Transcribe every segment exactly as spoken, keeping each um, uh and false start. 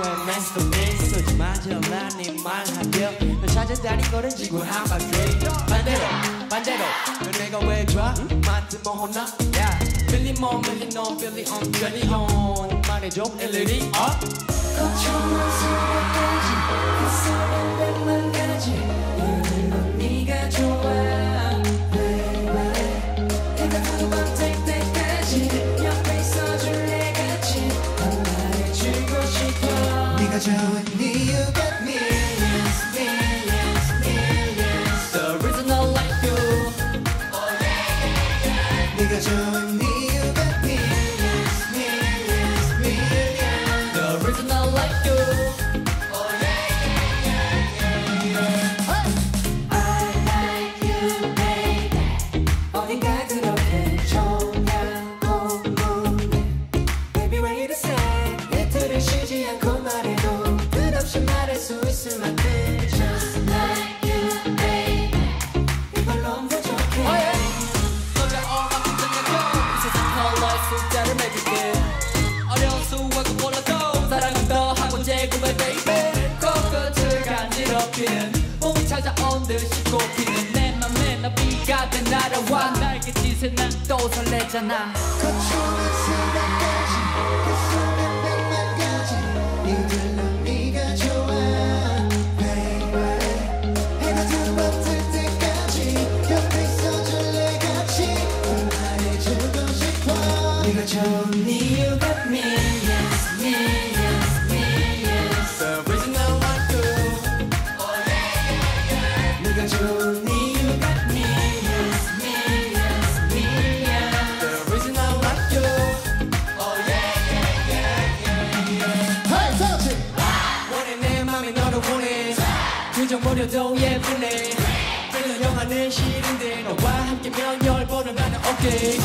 where master message 맞으라니 말하려 널 찾아다닌 거는 지구 한 바퀴 반대로 반대로 넌 내가 왜 좋아? 맞든 뭐 혼나? Billy Mo, Billy No, Billy On, Billy On 말해줘 일일이 어? 거쳐만 서럽게지 그 사람들만 가지 이들도 네가 좋아 You and me, you got millions, millions, millions. The original like you. Oh yeah, yeah, yeah. 네가 저 and me, you got millions, millions, millions. The original like you. Oh yeah, yeah, yeah, yeah. Hey! I like you, baby. 어딘가 그렇게 정하고 몰래. Baby, 왜 이러세? 내 틀을 쉬지 않고 말해. Just like you, baby. 이걸로 부족해. 너를 얼마큼 생각해? 이 세상 널 너의 숫자를 매길게. 어려운 수학은 몰라도 사랑은 너하고 재구매, baby. 코끝을 간지럽히는 몸이 찾아온 듯이 꽃피는 내 맘에 나비가 돼 날아와. 날갯짓에 난 또 설레잖아. 거쳐간 사랑까지 그 사람 백만까지 이들로 네가 좋아. 네가 좋니 you got millions, millions, millions. The original like you. Oh yeah, yeah, yeah. 네가 좋니 you got millions, millions, millions. The original like you. Oh yeah, yeah, yeah, yeah. Hey, touch it. 원해 내 맘이 너를 원해. 그저 보려도 예쁘네. 그냥 영화는 싫은데 너와 함께면 열 번을 나는 오케이.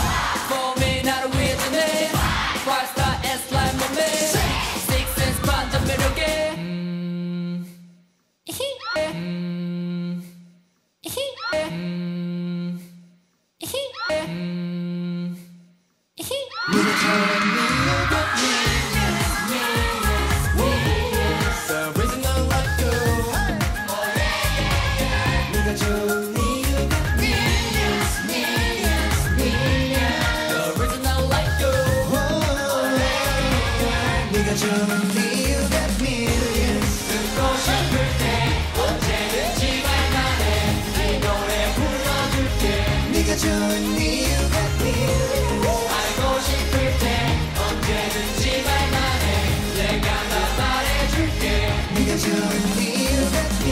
You're the